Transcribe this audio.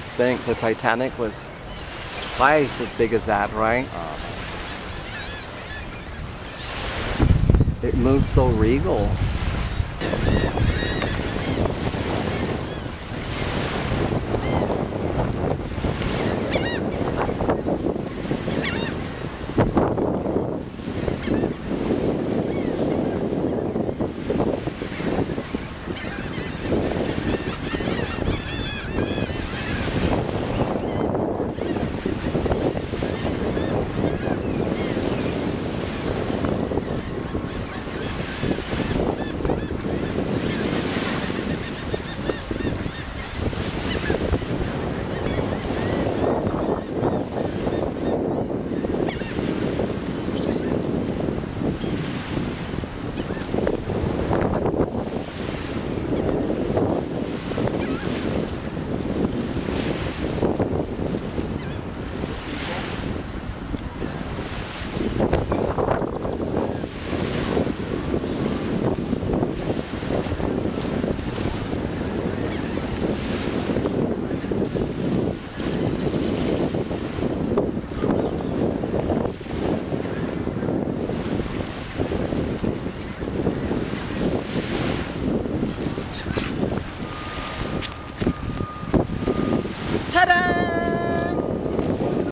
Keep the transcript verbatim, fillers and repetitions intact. Just think, the Titanic was twice as big as that, right? It moved so regal.